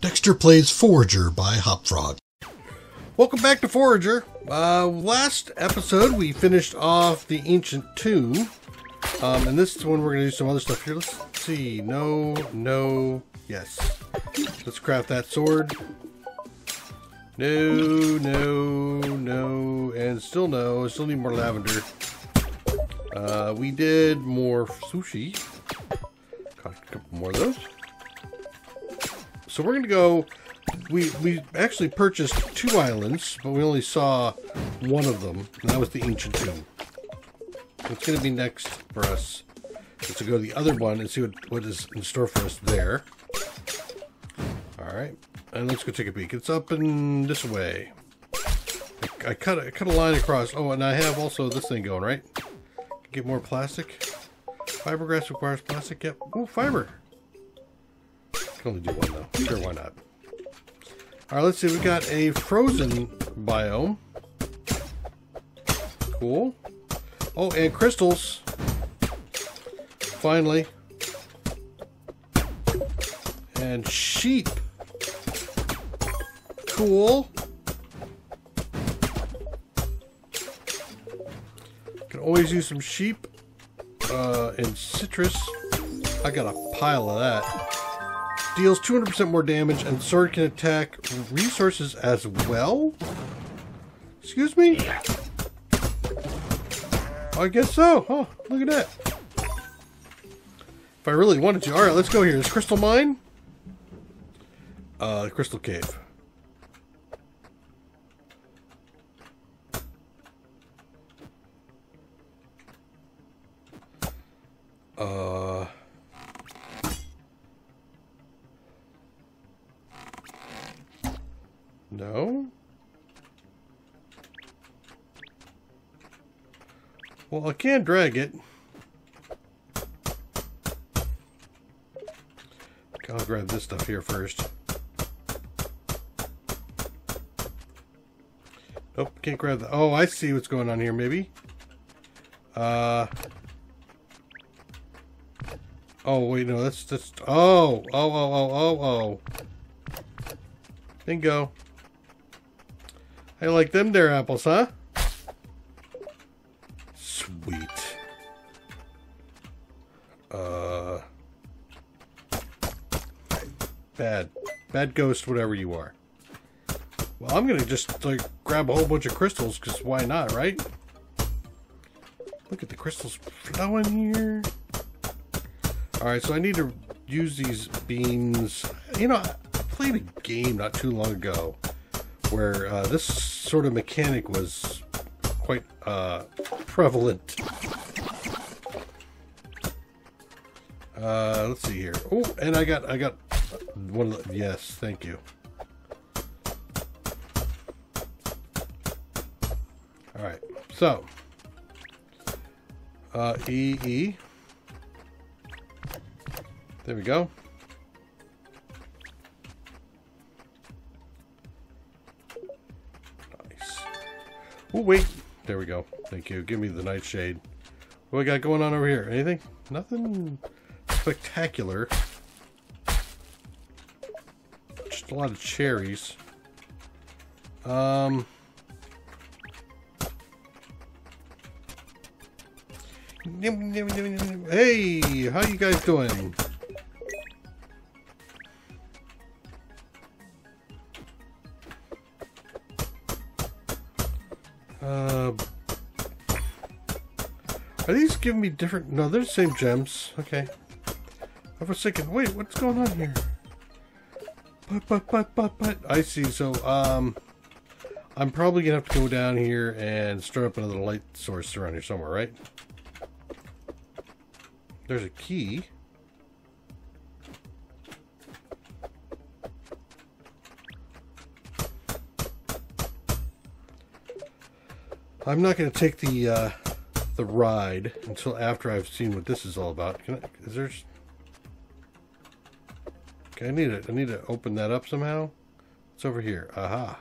Dextor Plays Forager by HopFrog. Welcome back to Forager. Last episode we finished off the ancient tomb, and this is when we're going to do some other stuff here. Let's see. No, yes. Let's craft that sword. No, and still no. I still need more lavender. We did more sushi. Got a couple more of those. So we're going to go, we actually purchased two islands, but we only saw one of them, and that was the ancient tomb. What's going to be next for us is to go to the other one and see what is in store for us there. Alright, and let's go take a peek. It's up in this way. I cut a line across. Oh, and I have also this thing going, right? Get more plastic. Fiberglass requires plastic, yep. Oh, fiber. Can only do one though. Sure, why not? All right, let's see. We got a frozen biome. Cool. Oh, and crystals. Finally. And sheep. Cool. Can always use some sheep and citrus. I got a pile of that. Deals 200% more damage, and sword can attack resources as well? Excuse me? I guess so. Oh, look at that. If I really wanted to. Alright, let's go here. This crystal mine? Crystal cave. No? Well, I can't drag it. I'll grab this stuff here first. Nope, can't grab that. Oh, I see what's going on here, maybe. Oh, wait, no, that's just... Oh. Bingo. I like them there apples, huh? Sweet. Bad ghost, whatever you are. Well, I'm gonna just like grab a whole bunch of crystals, because why not, right? Look at the crystals flowing here. Alright, so I need to use these beams. You know, I played a game not too long ago where this sort of mechanic was quite prevalent. Let's see here. Oh, and I got one of the, yes, thank you. All right, so EE. There we go. Oh, wait. There we go. Thank you. Give me the nightshade. What do we got going on over here? Anything? Nothing spectacular. Just a lot of cherries. Hey! How you guys doing? Are these giving me different? No, they're the same gems. Okay. I was thinking, wait, what's going on here? But. I see. So, I'm probably gonna have to go down here and start up another light source around here somewhere, right? There's a key. I'm not going to take the ride until after I've seen what this is all about. Okay, I need to open that up somehow. It's over here. Aha.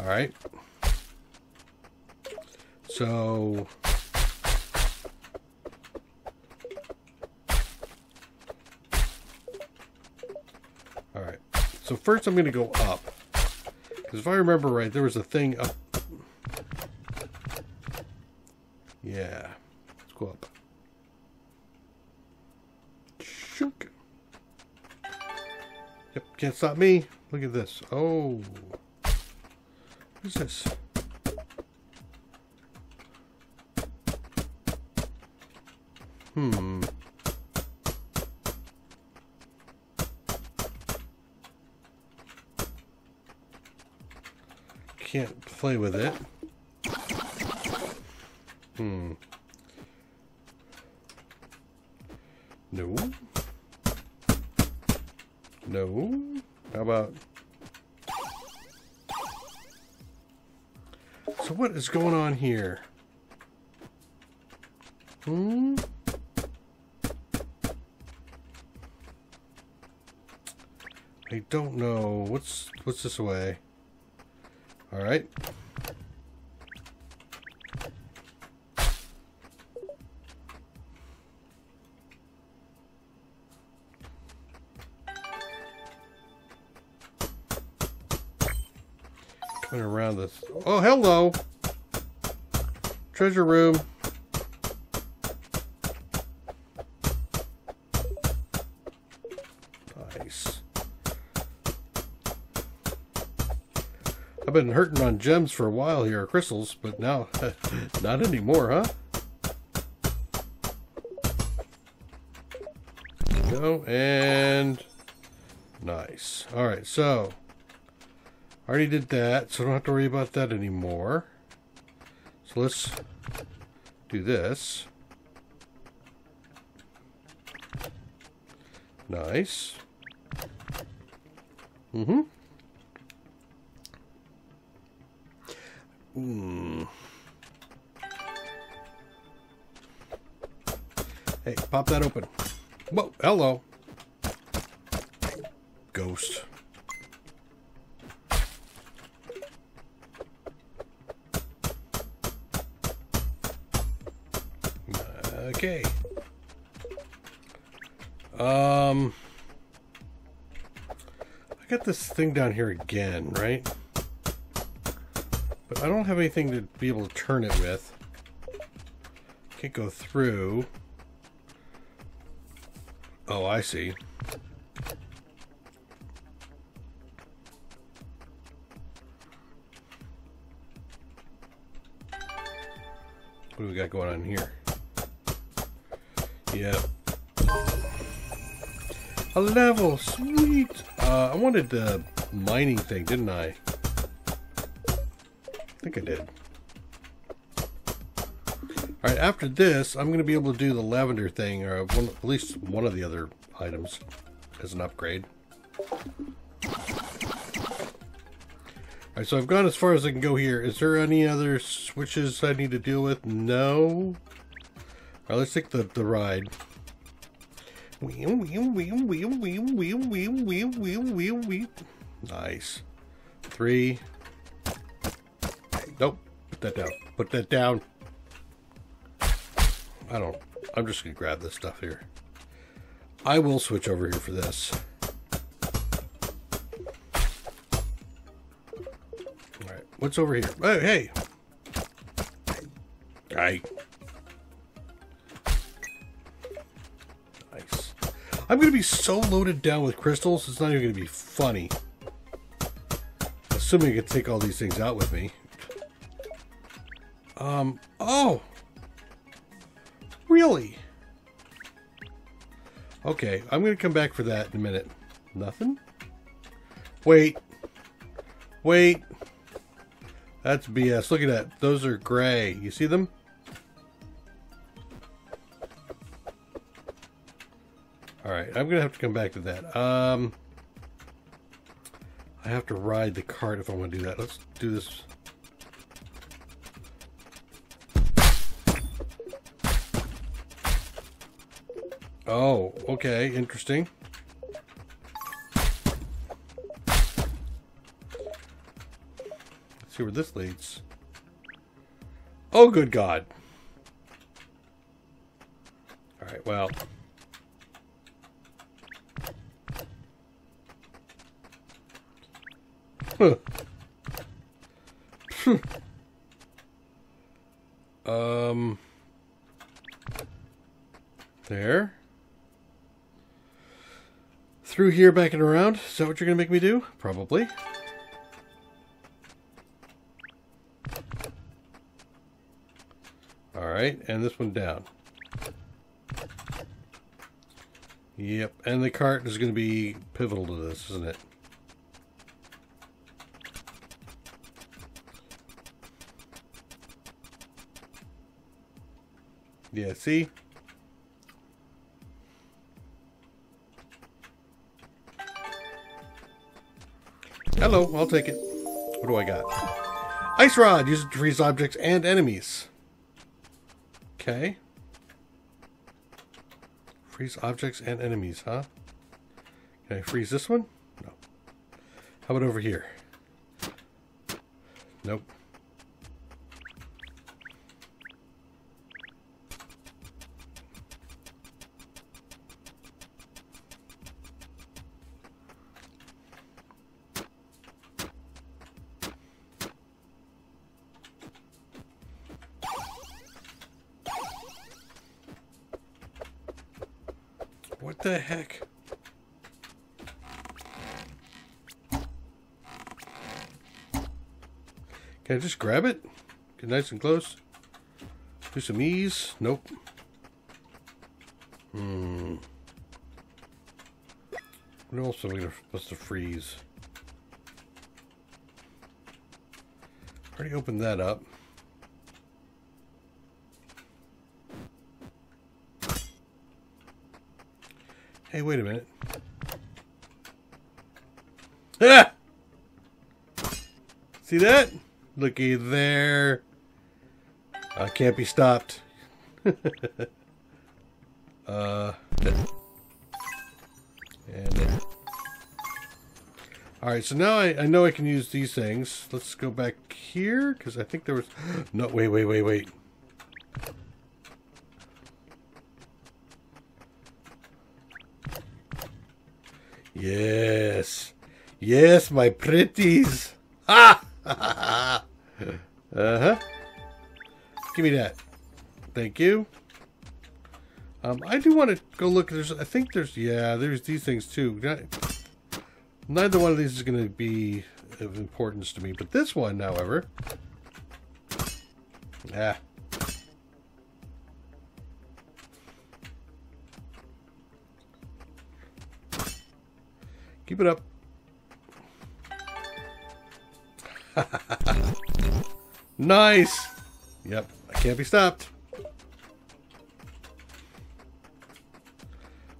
All right. So all All right, so first I'm going to go up, because if I remember right, there was a thing up. Yeah, let's go up. Shook. Yep, can't stop me. Look at this. Oh, what's this? Hmm. Can't play with it. Hmm. No. No. How about... So what is going on here? Hmm? I don't know. What's this way? All right. Coming around this. Oh, hello. Treasure room. I've been hurting on gems for a while here, or crystals, but now, not anymore, huh? No, and nice. All right, so I already did that, so I don't have to worry about that anymore. So let's do this. Nice. Mm-hmm. Hmm. Hey, pop that open. Whoa, hello. Ghost. Okay. I got this thing down here again, right? But I don't have anything to be able to turn it with. Can't go through. Oh, I see. What do we got going on here? Yeah. A level, sweet! I wanted the mining thing, didn't I? I think I did. Alright, after this, I'm going to be able to do the lavender thing, or at least one of the other items as an upgrade. Alright, so I've gone as far as I can go here. Is there any other switches I need to deal with? No. Alright, let's take the ride. Nice. 3... Nope. Put that down. Put that down. I don't... I'm just going to grab this stuff here. I will switch over here for this. Alright. What's over here? Hey, hey! Right. Nice. I'm going to be so loaded down with crystals, it's not even going to be funny. Assuming I can take all these things out with me. Oh, really? Okay, I'm going to come back for that in a minute. Nothing? Wait. Wait. That's BS. Look at that. Those are gray. You see them? All right, I'm going to have to come back to that. I have to ride the cart if I want to do that. Let's do this. Oh, okay, interesting. Let's see where this leads. Oh, good God. All right, well. There. Through here, back and around. Is that what you're going to make me do? Probably. Alright, and this one down. Yep, and the cart is going to be pivotal to this, isn't it? Yeah, see? Hello, I'll take it. What do I got? Ice rod! Use it to freeze objects and enemies. Okay. Freeze objects and enemies, huh? Can I freeze this one? No. How about over here? Nope. What the heck? Can I just grab it? Get nice and close. Do some ease. Nope. What else are we supposed to freeze? Already opened that up. Hey, wait a minute. Ah! See that? Looky there. I can't be stopped. And then. Alright, so now I know I can use these things. Let's go back here, because I think there was... No, wait. Yes. Yes, my pretties. Ah! Uh-huh. Give me that. Thank you. I do want to go look. There's these things too. Neither one of these is going to be of importance to me, but this one, however. Ah. Keep it up. Nice. Yep, I can't be stopped.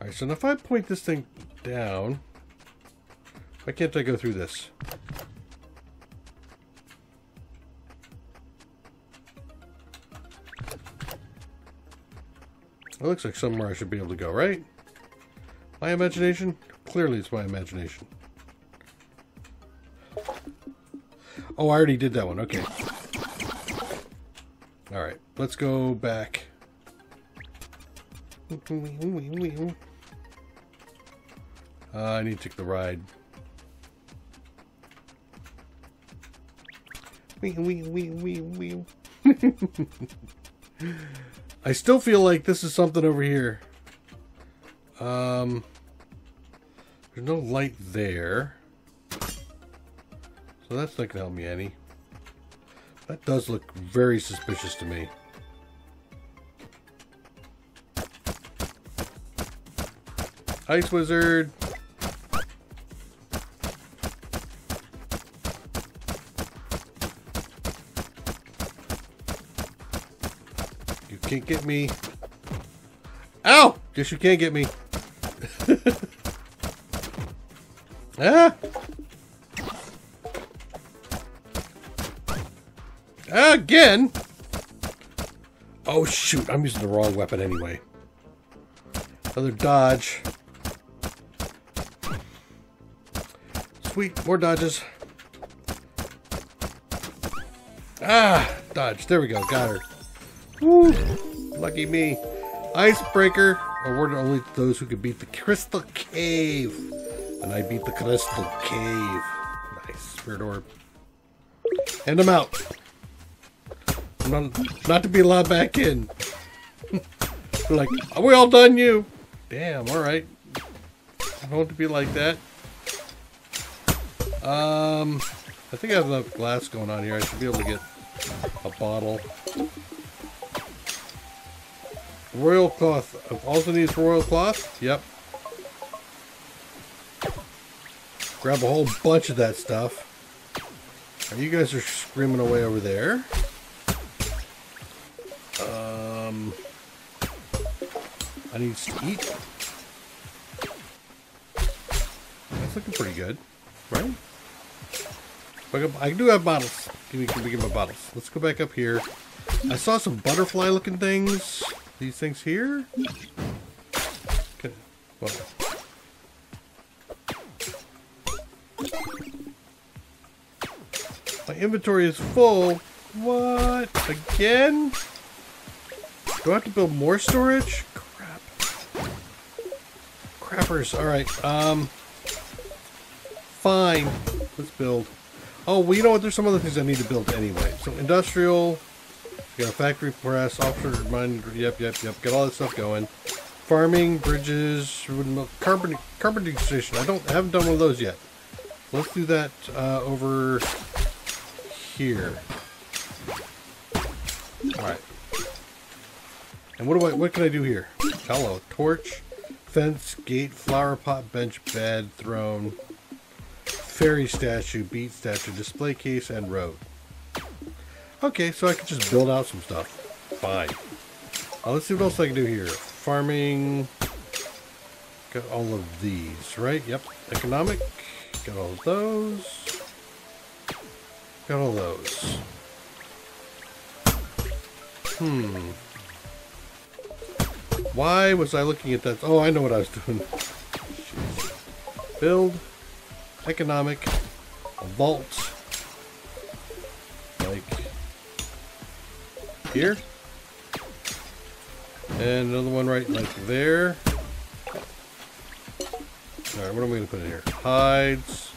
Alright, so now if I point this thing down, why can't I go through this? It looks like somewhere I should be able to go, right? My imagination? Clearly, it's my imagination. Oh, I already did that one. Okay. All right. Let's go back. I need to take the ride. I still feel like this is something over here. There's no light there. So that's not going to help me any. That does look very suspicious to me. Ice wizard! You can't get me. Ow! Guess you can't get me. Ah! Again! Oh shoot, I'm using the wrong weapon anyway. Another dodge. Sweet, more dodges. Ah! Dodge, there we go, got her. Woo! Lucky me. Icebreaker, awarded only to those who can beat the Crystal Cave. And I beat the Crystal Cave. Nice. Spirit orb. And I'm out. Not to be allowed back in. Like, are we all done, you? Damn, alright. I don't want to be like that. I think I have enough glass going on here. I should be able to get a bottle. Royal cloth. I also need royal cloth. Yep. Grab a whole bunch of that stuff. You guys are screaming away over there. I need to eat. That's looking pretty good, right? I do have bottles. Give me my bottles. Let's go back up here. I saw some butterfly looking things. These things here? Okay. Well. My inventory is full. What? Again? Do I have to build more storage? Crap. Crappers. Alright. Fine. Let's build. Oh, well, you know what? There's some other things I need to build anyway. So, industrial. We got a factory press. Offshore mine. Yep. Got all that stuff going. Farming. Bridges. Carpentry station. I haven't done one of those yet. Let's do that over here. Alright. And what can I do here? Hello. Torch, fence, gate, flower pot, bench, bed, throne, fairy statue, bead statue, display case, and road. Okay, so I can just build out some stuff. Fine. Let's see what else I can do here. Farming. Got all of these, right? Yep. Economic. Got all of those. Got all those. Why was I looking at that? Oh, I know what I was doing. Jeez. Build. Economic. A vault. Like here. And another one right like there. Alright, what am I going to put in here? Hides.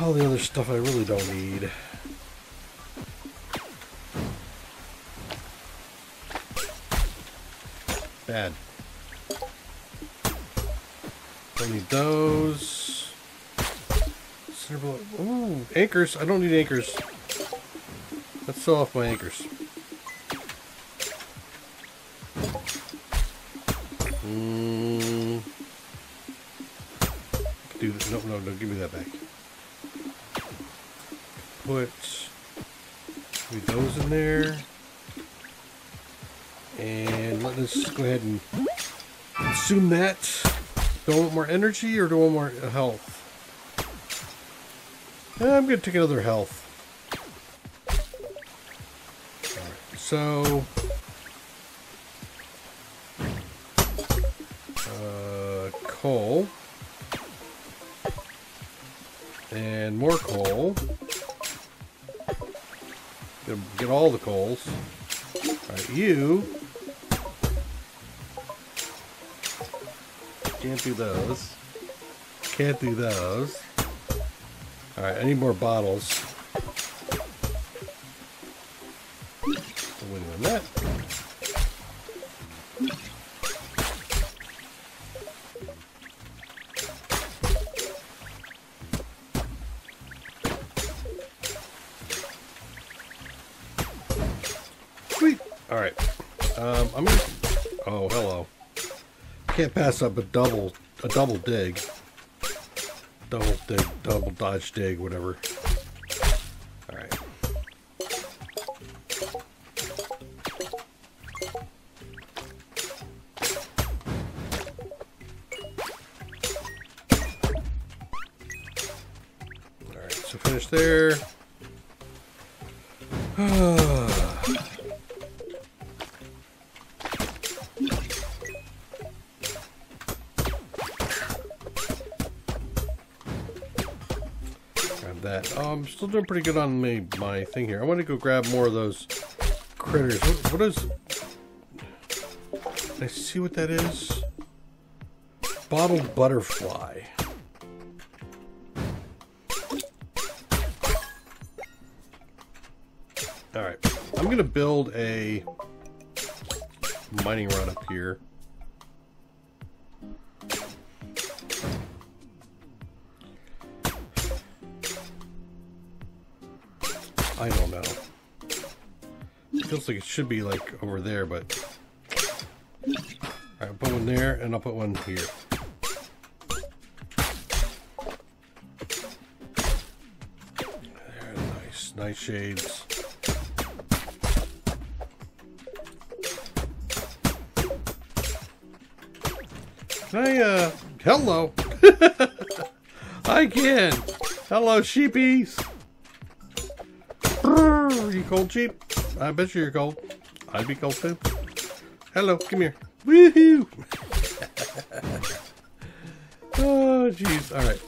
All the other stuff I really don't need. Bad. I need those. Ooh, anchors. I don't need anchors. Let's sell off my anchors. Dude, no, give me that back. Put those in there. And let us go ahead and consume that. Do I want more energy or do I want more health? I'm going to take another health. Alright, so. Coal. And more coal. Get all the coals. Alright, you. Can't do those. Can't do those. Alright, I need more bottles. I'm waiting on that. Sweet! Alright. I'm gonna... Oh, hello. Can't pass up a double dig. Double dodge dig, whatever. Alright. Alright, so finish there. I'm still doing pretty good on my thing here. I want to go grab more of those critters. What is... Can I see what that is? Bottled butterfly. Alright, I'm gonna build a mining run up here. I don't know. It feels like it should be like over there, but... Alright, I'll put one there and I'll put one here. There, nice, nice shades. Can I, hello! I can! Hello, sheepies! Are you cold, sheep? I bet you're cold. I'd be cold too. Hello, come here. Woohoo! Oh, jeez. Alright.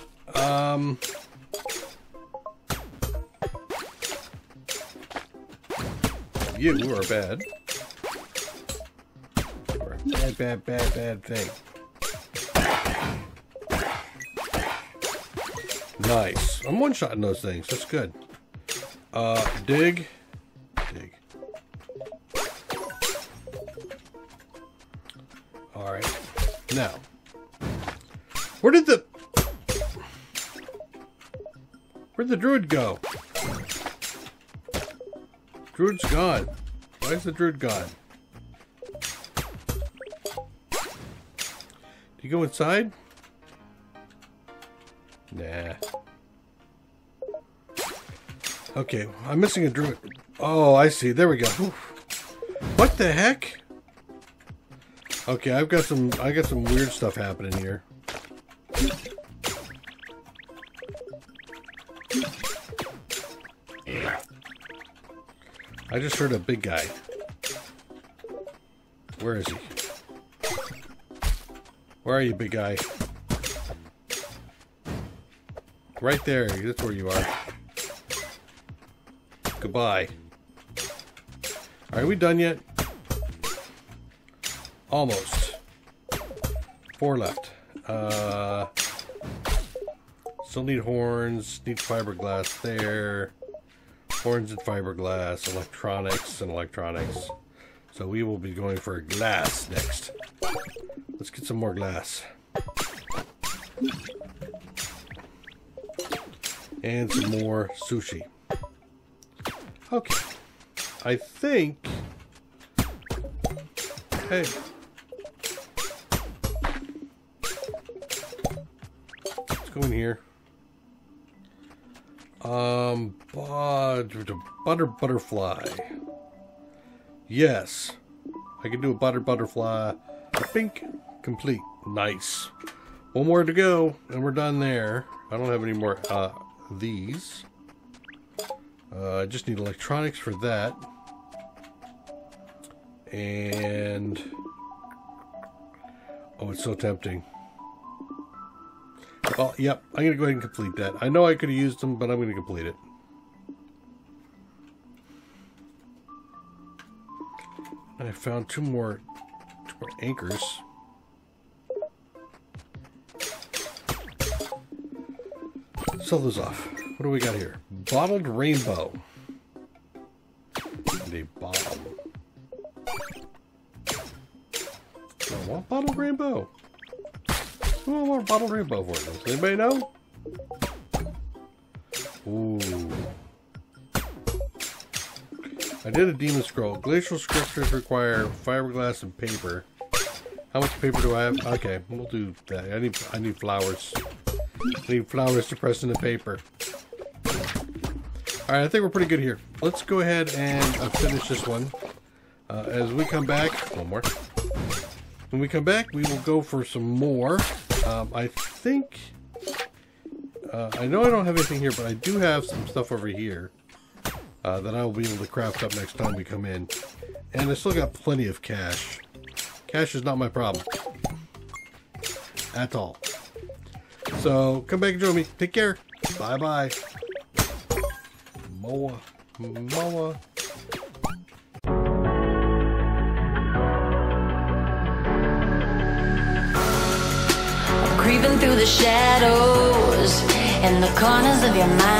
You are bad. You are a bad, bad, bad, bad thing. Nice. I'm one-shotting those things. That's good. Dig. Dig. Alright. Now. Where did the... Where'd the druid go? Druid's gone. Why is the druid gone? Did he go inside? Nah. Okay, I'm missing a druid. Oh, I see. There we go. Oof. What the heck? Okay, I got some weird stuff happening here. I just heard a big guy. Where is he? Where are you, big guy? Right there. That's where you are. Goodbye. Are we done yet? Almost. 4 left. Still need horns. Need fiberglass there. Horns and fiberglass. Electronics and electronics. So we will be going for glass next. Let's get some more glass. And some more sushi. Okay. I think... Hey. Let's go in here. Butterfly. Yes. I can do a butterfly. Pink. Complete. Nice. One more to go, and we're done there. I don't have any more... these. I just need electronics for that. And... Oh, it's so tempting. Well, yep. I'm going to go ahead and complete that. I know I could have used them, but I'm going to complete it. I found two more anchors. Sell those off. What do we got here? Bottled rainbow. And a bottle. Do I want bottled rainbow? Who do I want bottled rainbow for? Does anybody know? Ooh. I did a demon scroll. Glacial scriptures require fiberglass and paper. How much paper do I have? Okay, we'll do that. I need flowers. I need flowers to press in the paper. Alright, I think we're pretty good here. Let's go ahead and finish this one. As we come back... One more. When we come back, we will go for some more. I think... I know I don't have anything here, but I do have some stuff over here. That I will be able to craft up next time we come in. And I still got plenty of cash. Cash is not my problem. At all. So, come back and join me. Take care. Bye-bye. Moa. Moa. I'm creeping through the shadows in the corners of your mind.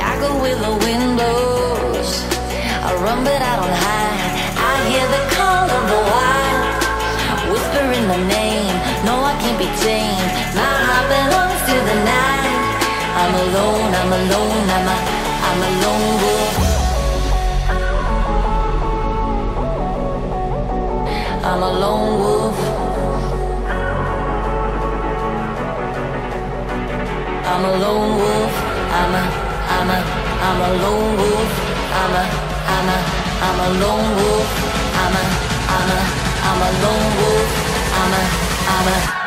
I go with the wind blows. down, but I don't hide. I hear the call of the wild, whispering my name. No, I can't be tamed. My heart belongs to the night. I'm alone, I'm alone, I'm a lone wolf. I'm a lone wolf. I'm a lone wolf. I'm a lone wolf. I'm a lone wolf. I'm a lone wolf. I'm a